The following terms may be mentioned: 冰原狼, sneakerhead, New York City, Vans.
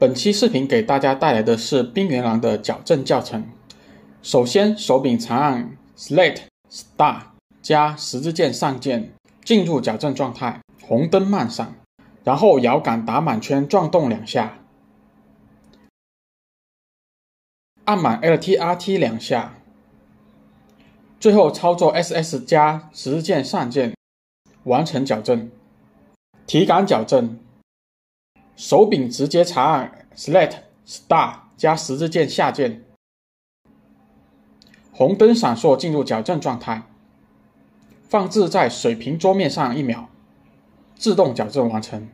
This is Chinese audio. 本期视频给大家带来的是冰原狼的矫正教程。首先，手柄长按 Select Start 加十字键上键，进入矫正状态，红灯慢闪，然后摇杆打满圈转动两下，按满 LTRT 两下，最后操作 SS 加十字键上键，完成矫正。 体感矫正，手柄直接长按 Select Start 加十字键下键，红灯闪烁进入矫正状态，放置在水平桌面上1秒，自动矫正完成。